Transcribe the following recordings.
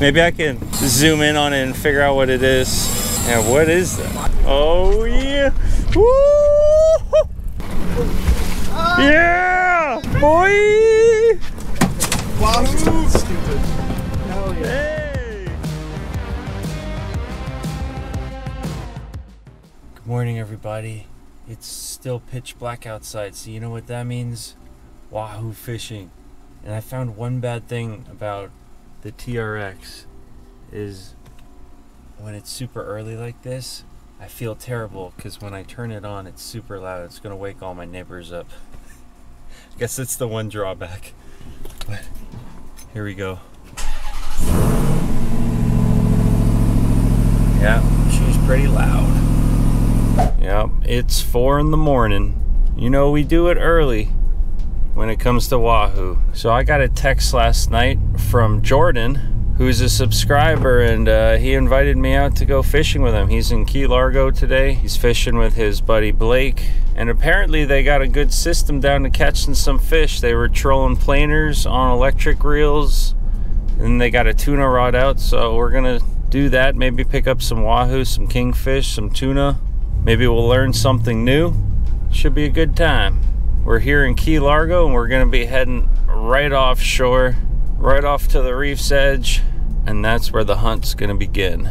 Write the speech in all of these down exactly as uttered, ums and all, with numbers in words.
Maybe I can zoom in on it and figure out what it is. And yeah, what is that? Oh yeah! Woo! Yeah! Boy! Wahoo! Stupid. Hell yeah. Hey! Good morning, everybody. It's still pitch black outside, so you know what that means? Wahoo fishing. And I found one bad thing about the T R X is when it's super early like this, I feel terrible because when I turn it on, it's super loud. It's gonna wake all my neighbors up. I guess that's the one drawback. But here we go. Yeah, she's pretty loud. Yep, it's four in the morning. You know, we do it early when it comes to wahoo. So I got a text last night from Jordan, who's a subscriber, and uh, he invited me out to go fishing with him. He's in Key Largo today. He's fishing with his buddy Blake, and apparently they got a good system down to catching some fish. They were trolling planers on electric reels, and they got a tuna rod out, so we're gonna do that. Maybe pick up some wahoo, some kingfish, some tuna. Maybe we'll learn something new. Should be a good time. We're here in Key Largo, and we're gonna be heading right offshore, right off to the reef's edge, and that's where the hunt's gonna begin.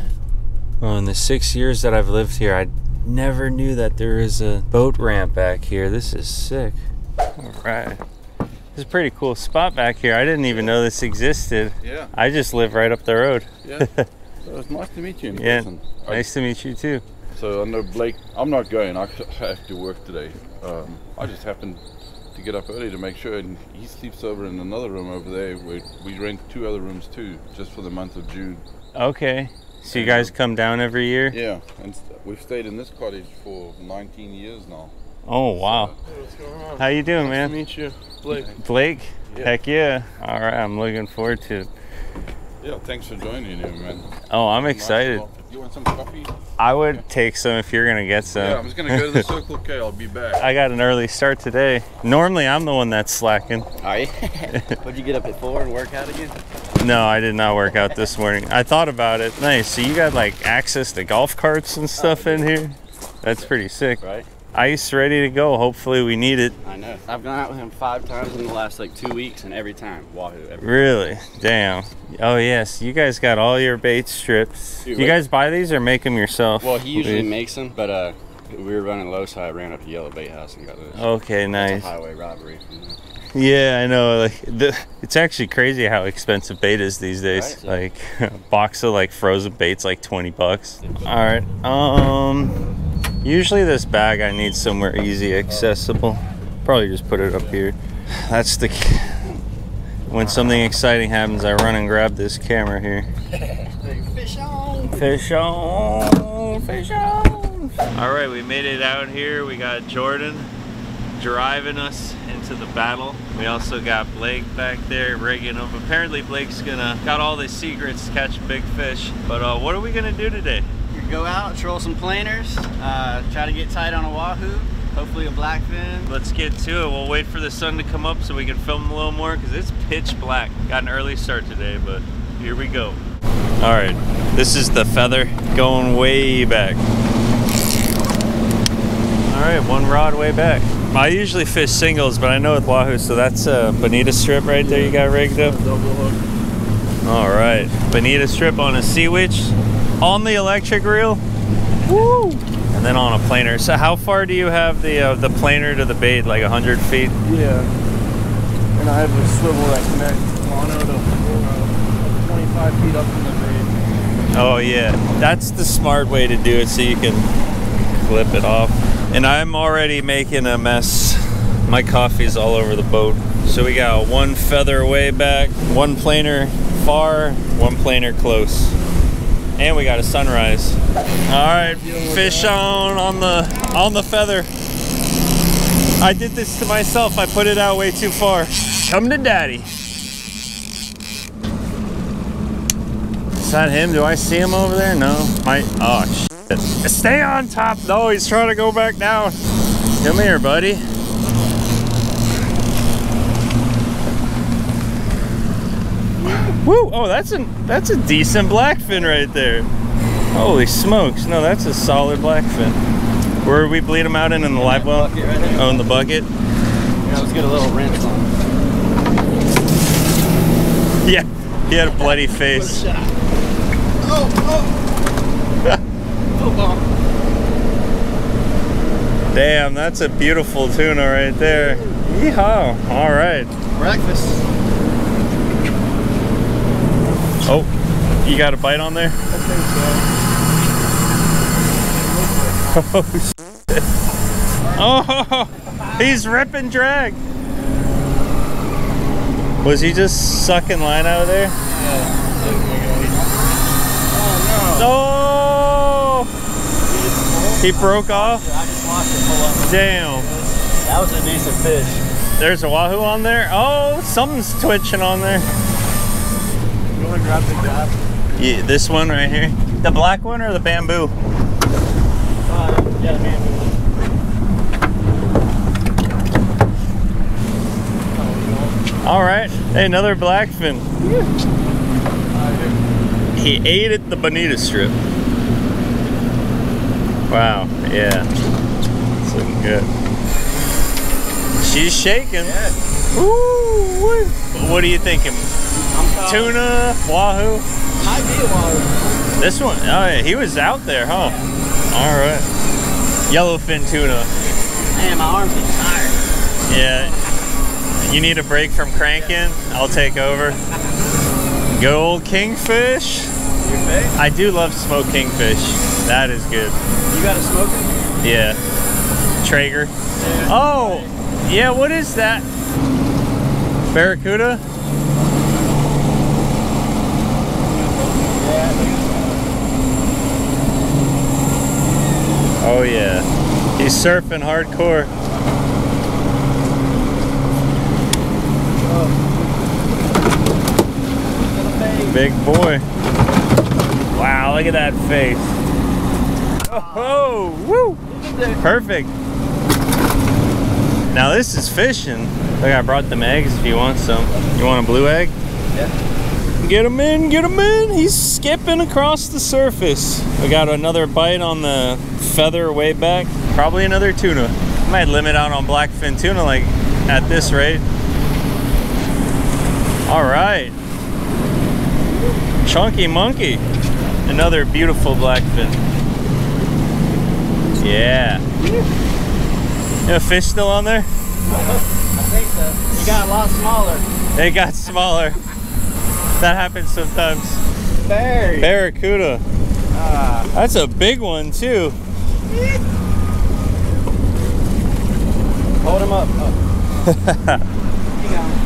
Well, in the six years that I've lived here, I never knew that there is a boat ramp back here. This is sick. All right. This is a pretty cool spot back here. I didn't even know this existed. Yeah. I just live right up the road. Yeah. It was nice to meet you in person. Yeah. Nice to meet you too. So I know Blake, I'm not going, I have to work today. Um, I just happened to get up early to make sure, and he sleeps over in another room over there. We, we rent two other rooms too, just for the month of June. Okay, so you and, guys come down every year? Yeah, and we've stayed in this cottage for nineteen years now. Oh wow. So, hey, what's going on? How you doing, man? Nice to meet you, Blake. Blake? Yeah. Heck yeah. All right, I'm looking forward to it. Yeah, thanks for joining me, man. Oh, I'm excited. Nice. You want some coffee? I would yeah. take some if you're gonna get some. Yeah, I'm just gonna go to the Circle K, I'll be back. I got an early start today. Normally I'm the one that's slacking. Are you? Would you get up at four and work out again? No, I did not work out this morning. I thought about it. Nice, so you got like access to golf carts and stuff oh, in here? That's pretty sick. Right? Ice ready to go, hopefully we need it. I know. I've gone out with him five times in the last like two weeks and every time, wahoo. Every really? Time. Damn. Oh yes, you guys got all your bait strips. Dude, do you guys buy these or make them yourself? Well, he usually please? makes them, but uh, we were running low, so I ran up to Yellow Bait House and got those. Okay, nice. It's a highway robbery. You know? Yeah, I know. Like, the, it's actually crazy how expensive bait is these days. Right, so. Like a box of like frozen bait's like twenty bucks. All right. Um. Usually this bag I need somewhere easy accessible. Probably just put it up here. That's the when something exciting happens, I run and grab this camera here. Fish on! Fish on! Fish on! All right, we made it out here. We got Jordan driving us into the battle. We also got Blake back there rigging up. Apparently Blake's gonna got all the secrets to catch big fish. But uh, what are we gonna do today? Go out, troll some planers, uh, try to get tight on a wahoo, hopefully a blackfin. Let's get to it. We'll wait for the sun to come up so we can film a little more because it's pitch black. Got an early start today, but here we go. All right, this is the feather going way back. All right, one rod way back. I usually fish singles, but I know with wahoo, so that's a bonita strip right there you got rigged up. All right, bonita strip on a sea witch. On the electric reel, woo! And then on a planer. So how far do you have the uh, the planer to the bait? Like a hundred feet? Yeah. And I have a swivel that connects mono to uh, twenty-five feet up from the bait. Oh yeah, that's the smart way to do it so you can flip it off. And I'm already making a mess. My coffee's all over the boat. So we got one feather way back, one planer far, one planer close. And we got a sunrise. All right, fish on on the on the feather. I did this to myself. I put it out way too far. Come to daddy. Is that him? Do I see him over there? No. My oh shit. Stay on top. No, he's trying to go back down. Come here, buddy. Woo! Oh, that's a that's a decent blackfin right there. Holy smokes! No, that's a solid blackfin. Where did we bleed them out in in the live well? Bucket right there. Oh, in the bucket. Yeah, let's get a little rinse on him. Yeah, he had a bloody face. What a shot. Oh, oh. Oh, damn, that's a beautiful tuna right there. Yeehaw! All right. Breakfast. Oh, you got a bite on there? I think so. Oh, shit. Oh, he's ripping drag. Was he just sucking line out of there? Yeah. Oh, no. No. He broke off? I just watched it pull up. Damn. That was a decent fish. There's a wahoo on there. Oh, something's twitching on there. Yeah, this one right here. The black one or the bamboo? Uh, yeah, the bamboo. All right. Hey, another blackfin. Yeah. He ate at the bonita strip. Wow. Yeah. It's looking good. She's shaking. Yeah. Ooh. What are you thinking? Tuna, wahoo. Might be a wahoo. This one, oh yeah, he was out there, huh? Yeah. All right. Yellowfin tuna. Man, my arms are tired. Yeah. You need a break from cranking? Yeah. I'll take over. Good old kingfish. Your fish? I do love smoked kingfish. That is good. You got a smoker? Yeah. Traeger. Yeah. Oh, yeah. What is that? Barracuda. Oh yeah, he's surfing hardcore. Oh. Big boy. Wow, look at that face. Oh, woo! Perfect. Now this is fishing. Look, I brought them eggs if you want some. You want a blue egg? Yeah. Get him in, get him in. He's skipping across the surface. We got another bite on the feather way back. Probably another tuna. Might limit out on blackfin tuna like at this rate. All right. Chunky monkey. Another beautiful blackfin. Yeah. You know, fish still on there? I think so. It got a lot smaller. It got smaller. That happens sometimes. Barry. Barracuda. Ah. That's a big one too. Hold him up. Oh.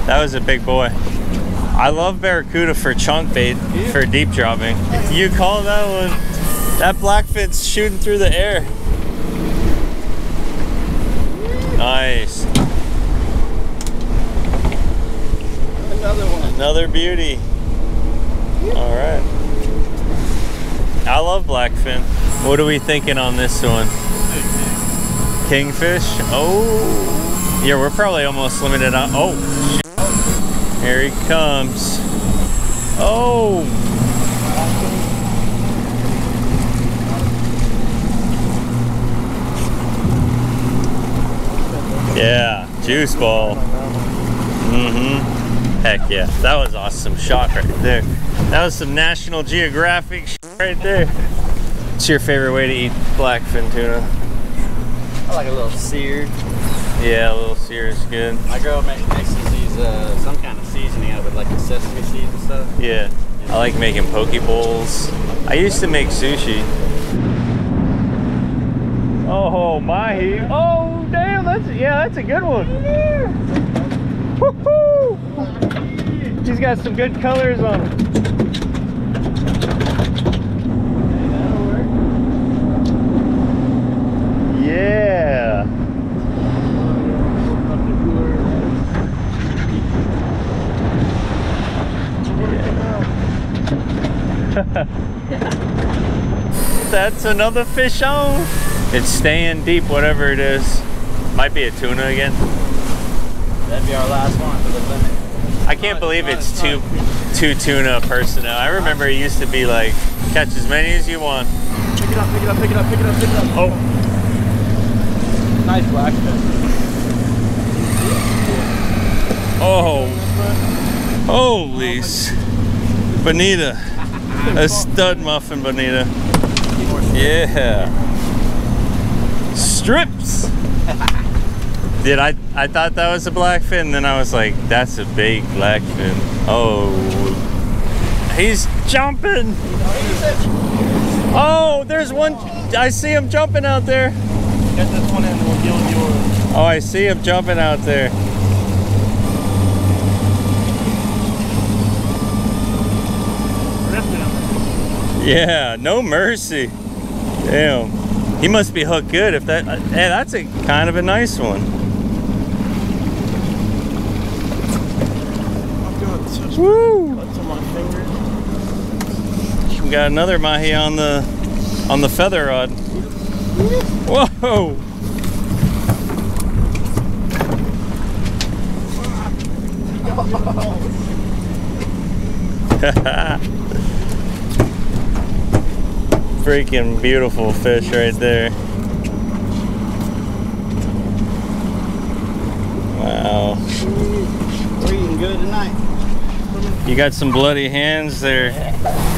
That was a big boy. I love barracuda for chunk bait, yeah. For deep dropping. You call that one. That blackfin's shooting through the air. Nice. Another one. Another beauty. All right. I love blackfin. What are we thinking on this one? Kingfish. Oh, yeah, we're probably almost limited on. Oh, here he comes. Oh, yeah, juice ball. Mm-hmm. Heck yeah, that was awesome shot right there. That was some National Geographic shit right there. What's your favorite way to eat blackfin tuna? I like a little seared. Yeah, a little seared is good. My girl makes these uh, some kind of seasoning out of it, like the sesame seeds and stuff. Yeah, I like making poke bowls. I used to make sushi. Oh, mahi. Oh, damn, that's yeah, that's a good one. Yeah. Woohoo! She's got some good colors on them. Yeah. That's another fish on. It's staying deep, whatever it is. Might be a tuna again. That'd be our last one for the limit. I can't believe it's two two tuna per snow. I remember it used to be like, catch as many as you want. Pick it up, pick it up, pick it up, pick it up, pick it up. Oh. Nice blackfish. Oh. Holy bonita. A stud muffin bonita. Yeah. Strips. Dude, I, I thought that was a blackfin, and then I was like, that's a big blackfin. Oh, he's jumping. Oh, there's one. I see him jumping out there. Get this one in, we'll deal with yours. Oh, I see him jumping out there. Yeah, no mercy. Damn. He must be hooked good if that, hey, that's a kind of a nice one. Woo! Cuts on my fingers. We got another mahi on the on the feather rod. Whoa! Freaking beautiful fish right there. Wow. We're eating good tonight. You got some bloody hands there.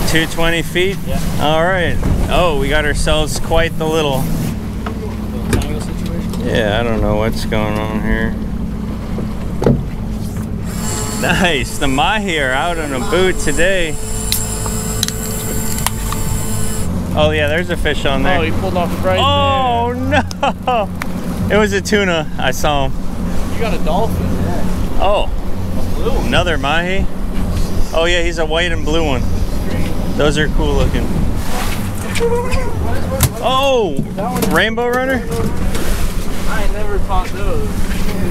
two twenty feet? Yeah. All right. Oh, we got ourselves quite the little. little tangle situation. Yeah, I don't know what's going on here. Nice. The mahi are out on a boot today. Oh, yeah, there's a fish on there. Oh, he pulled off right oh, there. Oh, no. It was a tuna. I saw him. You got a dolphin. Yeah. Oh. A blue one. Another mahi. Oh yeah, he's a white and blue one. Those are cool looking. Oh, rainbow runner? I never caught those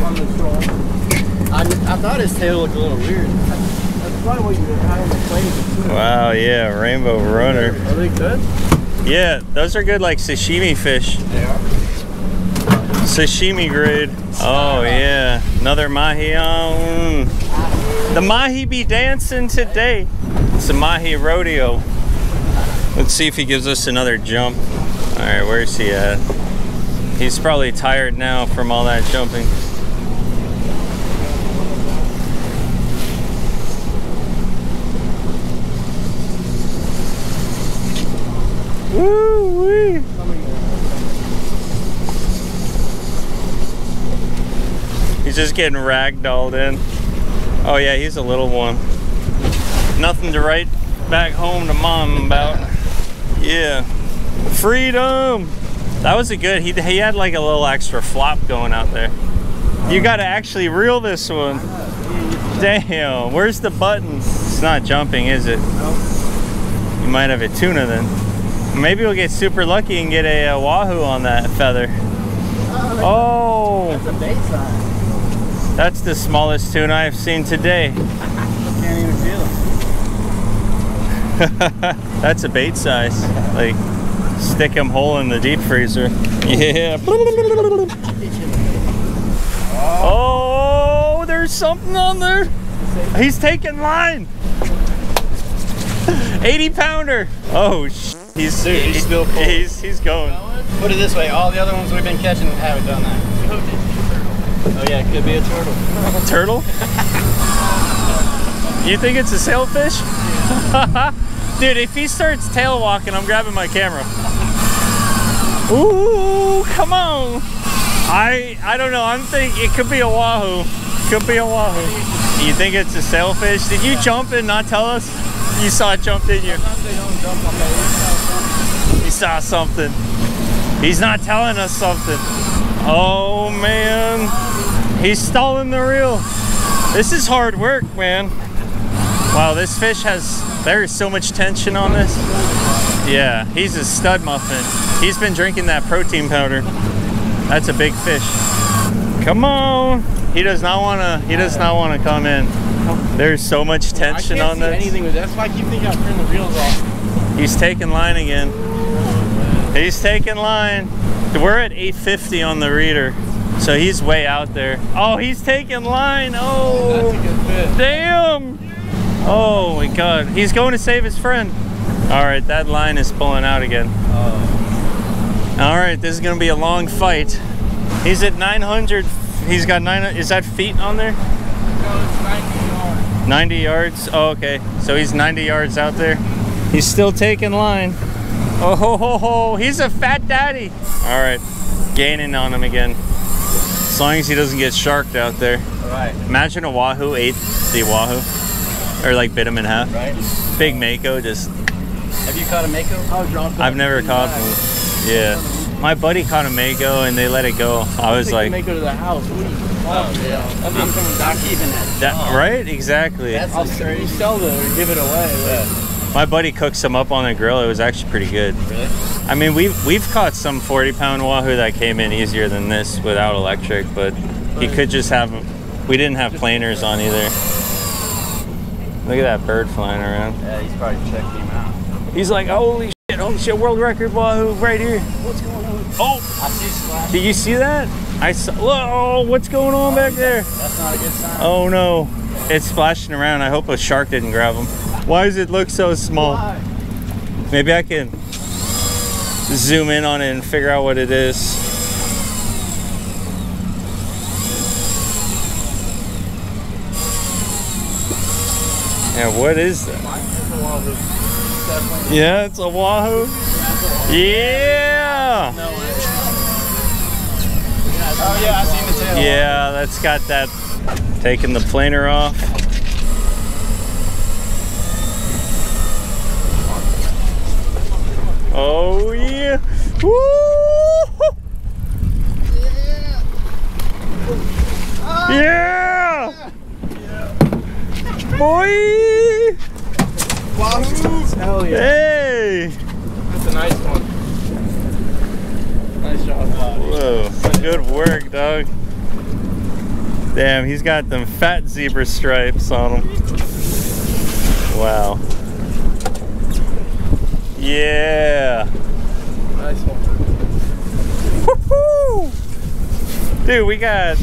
on the troll. I, I thought his tail looked a little weird. That's probably what you were trying to play too. Wow, yeah, rainbow runner. Are they good? Yeah, those are good like sashimi fish. They are? Sashimi grade. Oh yeah, another mahi on. The mahi be dancing today. It's a mahi rodeo. Let's see if he gives us another jump. All right, where's he at? He's probably tired now from all that jumping. Woo-wee. He's just getting ragdolled in. Oh yeah, he's a little one. Nothing to write back home to mom about. Yeah. Freedom! That was a good, he, he had like a little extra flop going out there. You gotta actually reel this one. Damn, where's the button? It's not jumping, is it? You might have a tuna then. Maybe we'll get super lucky and get a, a wahoo on that feather. Oh! That's a bait size. That's the smallest tuna I've seen today. I can't even feel it. That's a bait size. Like, stick him whole in the deep freezer. Yeah. Oh, there's something on there. He's taking line. eighty pounder. Oh, sh he's, Dude, he's still cool. He's, he's going. Put it this way, all the other ones we've been catching haven't done that. Oh yeah, it could be a turtle. A turtle? You think it's a sailfish? Yeah. Dude, if he starts tail walking, I'm grabbing my camera. Ooh, come on. I I don't know, I'm thinking it could be a wahoo. Could be a wahoo. You think it's a sailfish? Did you yeah. jump and not tell us? You saw it jump, didn't you? Sometimes they don't jump on that. You saw something. He's not telling us something. Oh man, he's stalling the reel. This is hard work, man. Wow, this fish has, there is so much tension on this. Yeah, he's a stud muffin. He's been drinking that protein powder. That's a big fish. Come on. He does not want to, he does not want to come in. There's so much tension on this. I can't see anything with that. That's why I keep thinking I'll turn the reels off. He's taking line again. He's taking line. We're at eight fifty on the reader. So he's way out there. Oh, he's taking line. Oh, that's a good fish. Damn. Oh my God. He's going to save his friend. All right, that line is pulling out again. Oh. All right, this is going to be a long fight. He's at nine hundred. He's got nine. Is that feet on there? No, it's ninety yards. ninety yards. Oh, okay. So he's ninety yards out there. He's still taking line. Oh, ho, ho, ho. He's a fat daddy. All right, gaining on him again. As long as he doesn't get sharked out there. All right. Imagine a wahoo ate the wahoo, or like bit him in half. Right. Big mako just. Have you caught a mako? Oh, John, I've never caught one. Yeah. My buddy caught a mako and they let it go. I was like. Mako to the house. Oh yeah. I'm not keeping that. Right? Exactly. That's crazy. You sell them or give it away. Yeah. My buddy cooked some up on the grill. It was actually pretty good. Really? I mean, we've we've caught some forty pound wahoo that came in easier than this without electric, but he could just have. We didn't have planers on either. Look at that bird flying around. Yeah, he's probably checking him out. He's like, holy shit, holy shit, world record wahoo right here. What's going on? Oh, I see splash. Did you see that? I saw. Whoa, what's going on oh, back there? That's not a good sign. Oh no, it's splashing around. I hope a shark didn't grab him. Why does it look so small? Why? Maybe I can zoom in on it and figure out what it is. Yeah, what is that? Yeah, it's a wahoo. Yeah! Oh yeah, I've seen the tail. Yeah, that's got that. Taking the planer off. Oh yeah! Woo! Yeah! Oh, yeah! Yeah! Boy! Wahoo! Hell yeah! Hey! That's a nice one. Nice job, buddy. Whoa! Good work, dog. Damn, he's got them fat zebra stripes on him. Wow. Yeah. Nice one. Woohoo! Dude, we got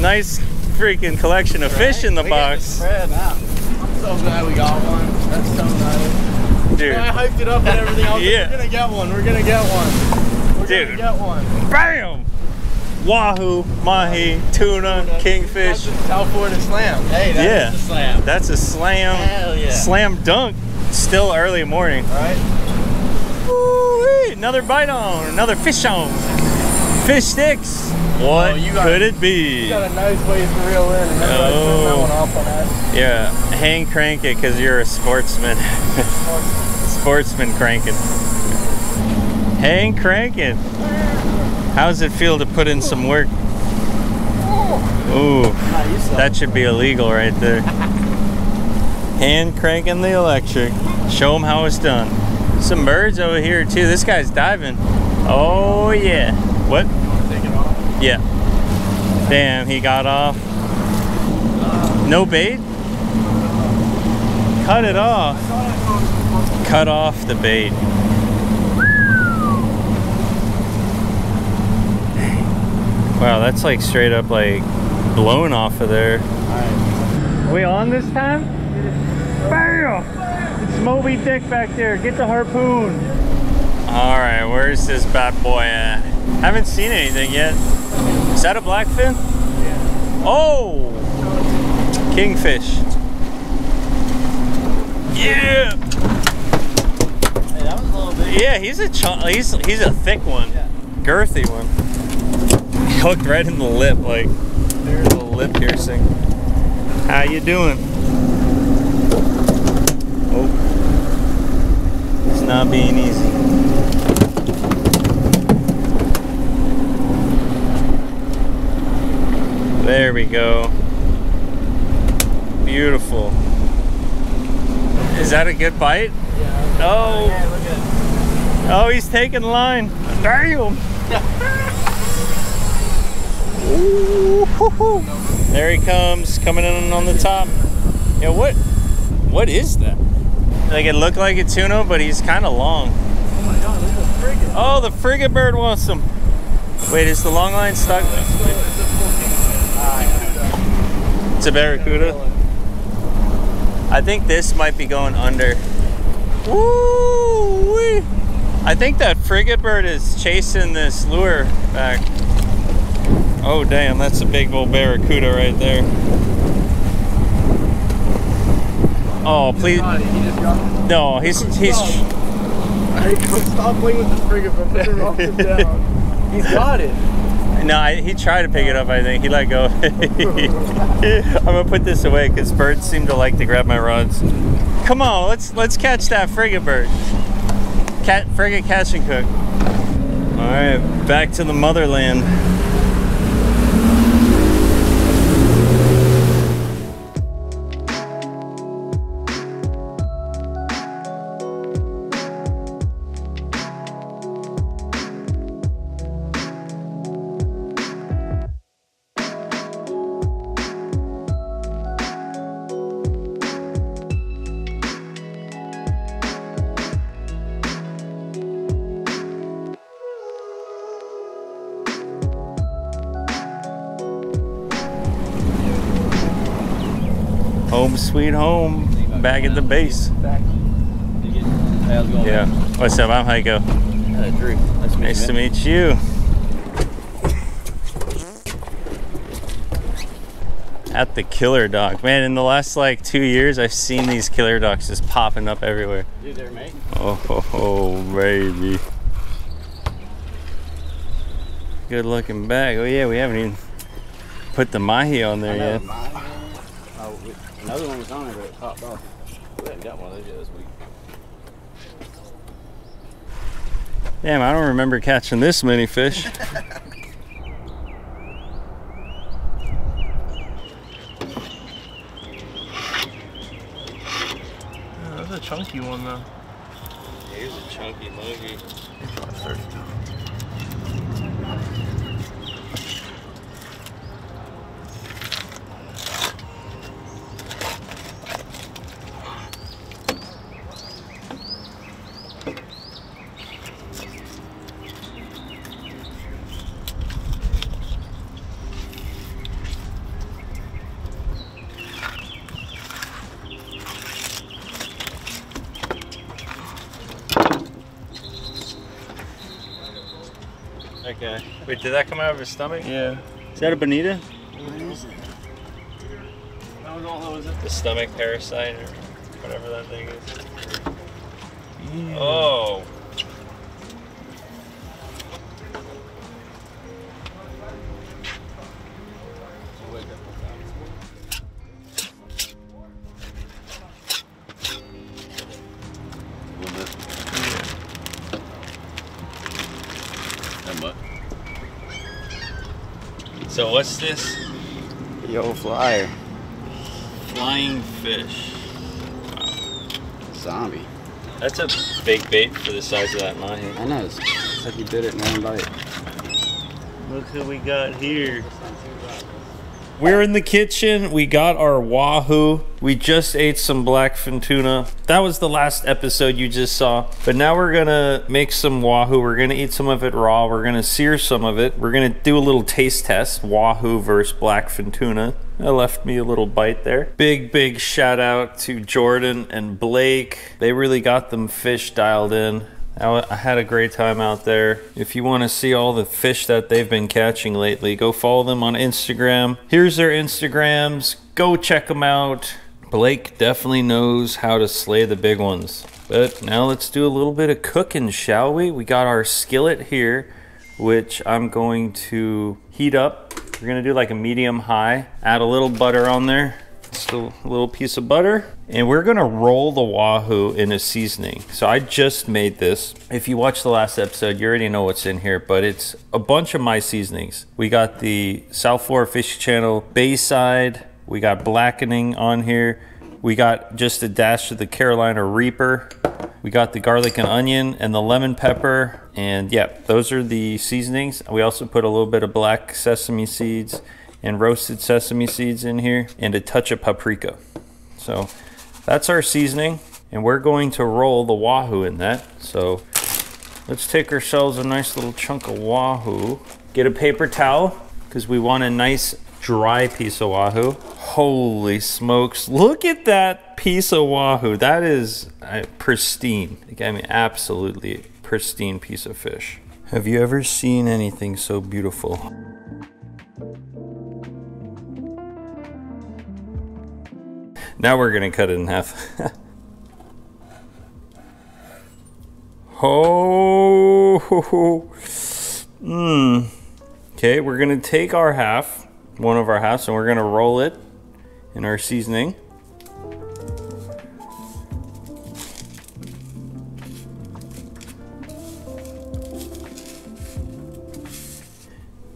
nice freaking collection of right? fish in the we box. Got the out. I'm so glad we got one. That's so nice. Dude. And I hyped it up and everything. I was yeah. like, we're gonna get one. We're gonna get one. We're Dude. gonna get one. Bam! Wahoo, mahi, tuna, tuna. kingfish. That's a South Florida slam. Hey, that yeah. is a slam. That's a slam. Hell yeah. Slam dunk. Still early morning. All right. Another bite on, another fish on. Fish sticks. What oh, you got, could it be? You got a nice ways to reel in. And oh. that one off on that. Yeah, hand crank it because you're a sportsman. Sportsman cranking. Hand cranking. How does it feel to put in some work? Ooh, that should be illegal right there. Hand cranking the electric. Show them how it's done. Some birds over here too. This guy's diving. Oh yeah. What? You want to take it off? Yeah. Damn, he got off. No bait? Cut it off. Cut off the bait. Wow, that's like straight up like blown off of there. Are we on this time? Bam! Moby Dick back there. Get the harpoon. All right, where's this bad boy at? Haven't seen anything yet. Is that a blackfin? Yeah. Oh, kingfish. Yeah. Hey, that was a little big. Yeah, he's a chunk. He's he's a thick one, yeah. girthy one. Hooked right in the lip, like there's a lip piercing. How you doing? Oh. Not being easy. There we go. Beautiful. Is that a good bite? Yeah. Oh. Yeah, we're good. Oh, he's taking line. Damn. Ooh, hoo, hoo. There he comes, coming in on the top. Yeah. What? What is that? Like it looked like a tuna, but he's kind of long. Oh my God, look at the frigate. Oh, the frigate bird wants him. Wait, is the long line stuck? It's a barracuda. I think this might be going under. Woo! -wee. I think that frigate bird is chasing this lure back. Oh damn, that's a big old barracuda right there. Oh please! No, he's he's. Stop playing with this frigate bird. Rock him down. He's got it. No, I, he tried to pick it up. I think he let go. I'm gonna put this away because birds seem to like to grab my rods. Come on, let's let's catch that frigate bird. Cat frigate catch and cook. All right, back to the motherland. Home sweet home, back at the base. Yeah. What's up? I'm Heiko. Drew. Nice to meet you. At the killer dock, man. In the last like two years, I've seen these killer docks just popping up everywhere. You there, mate? Oh, ho, ho, baby. Good looking bag. Oh yeah, we haven't even put the mahi on there yet. Oh, another one was on there, but it popped off. We haven't got one of those yet this week. Damn, I don't remember catching this many fish. Yeah, that's a chunky one, though. Yeah, here's a chunky monkey. It's about thirty pounds. Okay. Wait, did that come out of his stomach? Yeah. Is that a bonita? What is it? I don't know what was it. The stomach parasite or whatever that thing is. Mm. Oh. So what's this? Yo, flyer. Flying fish. Wow. Zombie. That's a big bait for the size of that mahi. I know. It's, it's like you did it in one bite. Look who we got here. We're in the kitchen. We got our wahoo. We just ate some blackfin tuna. That was the last episode you just saw. But now we're gonna make some wahoo. We're gonna eat some of it raw. We're gonna sear some of it. We're gonna do a little taste test. Wahoo versus blackfin tuna. That left me a little bite there. Big, big shout out to Jordan and Blake. They really got them fish dialed in. I had a great time out there. If you want to see all the fish that they've been catching lately, go follow them on Instagram. Here's their Instagrams. Go check them out. Blake definitely knows how to slay the big ones. But now let's do a little bit of cooking, shall we? We got our skillet here, which I'm going to heat up. We're going to do like a medium high. Add a little butter on there. Just a little piece of butter, and we're gonna roll the wahoo in a seasoning. So I just made this. If you watched the last episode, you already know what's in here, but it's a bunch of my seasonings. We got the South Florida Fishing Channel Bayside. We got blackening on here. We got just a dash of the Carolina Reaper. We got the garlic and onion and the lemon pepper. And yeah, those are the seasonings. We also put a little bit of black sesame seeds and roasted sesame seeds in here, and a touch of paprika. So that's our seasoning, and we're going to roll the wahoo in that. So let's take ourselves a nice little chunk of wahoo. Get a paper towel, because we want a nice dry piece of wahoo. Holy smokes, look at that piece of wahoo. That is uh, pristine. Like, I mean, absolutely pristine piece of fish. Have you ever seen anything so beautiful? Now we're gonna cut it in half. Oh, mm. Okay, we're gonna take our half, one of our halves, and we're gonna roll it in our seasoning.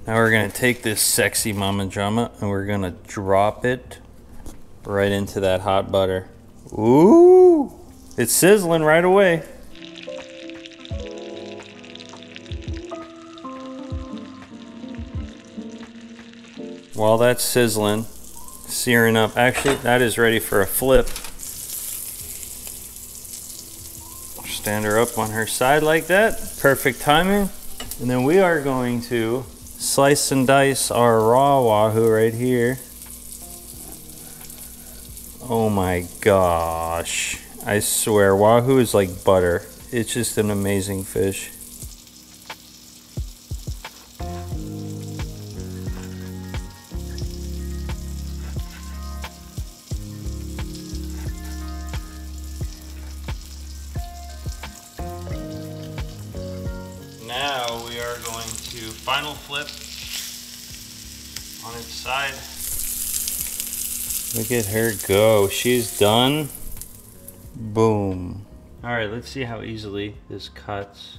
Now we're gonna take this sexy mama jama and we're gonna drop it right into that hot butter. Ooh, it's sizzling right away. While that's sizzling, searing up, actually that is ready for a flip. Stand her up on her side like that, perfect timing. And then we are going to slice and dice our raw wahoo right here. Oh my gosh, I swear wahoo is like butter. It's just an amazing fish. Now we are going to final flip on its side. Look at her go. She's done. Boom. All right, let's see how easily this cuts.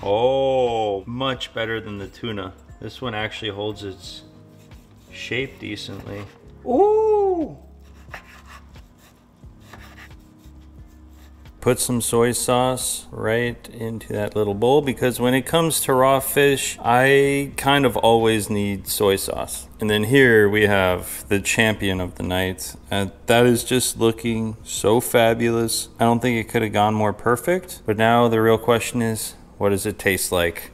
Oh, much better than the tuna. This one actually holds its shape decently. Ooh! Put some soy sauce right into that little bowl, because when it comes to raw fish, I kind of always need soy sauce. And then here we have the champion of the night, and that is just looking so fabulous. I don't think it could have gone more perfect, but now the real question is, what does it taste like?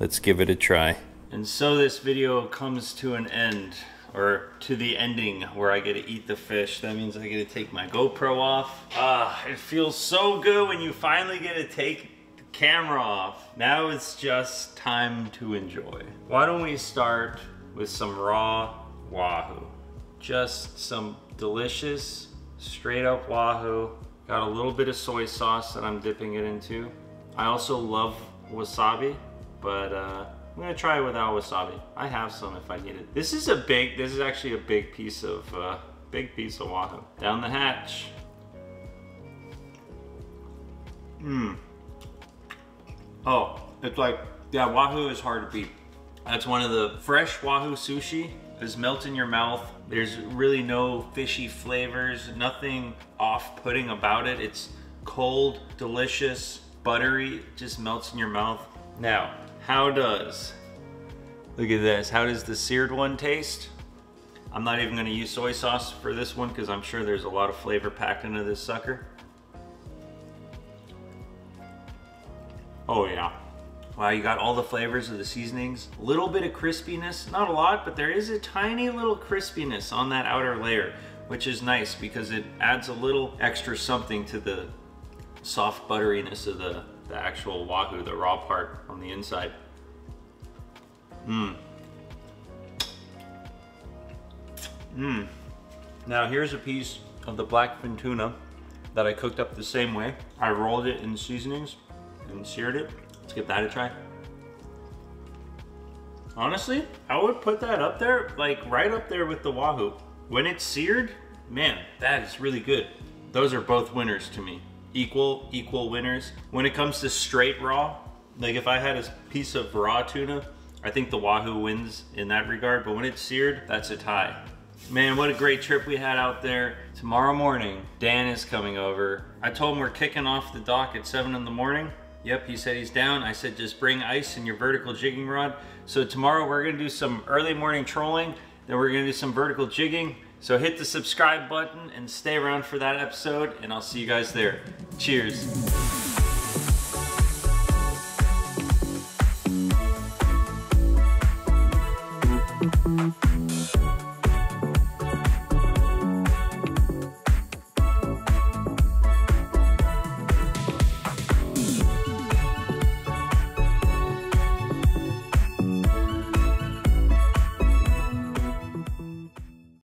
Let's give it a try. And so this video comes to an end, or to the ending where I get to eat the fish. That means I get to take my GoPro off. Ah, it feels so good when you finally get to take the camera off. Now it's just time to enjoy. Why don't we start with some raw wahoo? Just some delicious, straight up wahoo. Got a little bit of soy sauce that I'm dipping it into. I also love wasabi, but uh, I'm gonna try it without wasabi. I have some if I need it. This is a big, this is actually a big piece of, uh, big piece of wahoo. Down the hatch. Mmm. Oh, it's like, yeah, wahoo is hard to beat. That's one of the fresh wahoo sushi. Just melt in your mouth. There's really no fishy flavors, nothing off-putting about it. It's cold, delicious, buttery, just melts in your mouth. Now, how does, look at this, how does the seared one taste? I'm not even gonna use soy sauce for this one because I'm sure there's a lot of flavor packed into this sucker. Oh yeah. Wow, you got all the flavors of the seasonings. A little bit of crispiness, not a lot, but there is a tiny little crispiness on that outer layer, which is nice because it adds a little extra something to the soft butteriness of the the actual wahoo, the raw part on the inside. Mmm. Mmm. Now here's a piece of the blackfin tuna that I cooked up the same way. I rolled it in seasonings and seared it. Let's give that a try. Honestly, I would put that up there, like right up there with the wahoo. When it's seared, man, that is really good. Those are both winners to me. Equal, equal winners. When it comes to straight raw, like if I had a piece of raw tuna, I think the wahoo wins in that regard, but when it's seared, that's a tie. Man, what a great trip we had out there. Tomorrow morning, Dan is coming over. I told him we're kicking off the dock at seven in the morning. Yep, he said he's down. I said, just bring ice and your vertical jigging rod. So tomorrow we're gonna do some early morning trolling, then we're gonna do some vertical jigging. So hit the subscribe button and stay around for that episode, and I'll see you guys there. Cheers.